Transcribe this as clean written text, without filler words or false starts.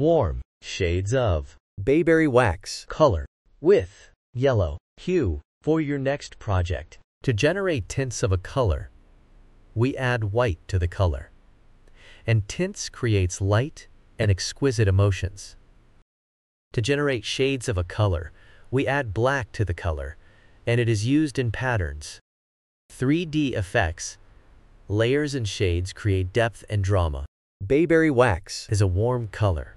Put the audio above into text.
warm shades of Bayberry Wax color with yellow hue for your next project. To generate tints of a color, we add white to the color, and tints creates light and exquisite emotions. To generate shades of a color, we add black to the color, and it is used in patterns. 3D effects, layers and shades create depth and drama. Bayberry Wax is a warm color,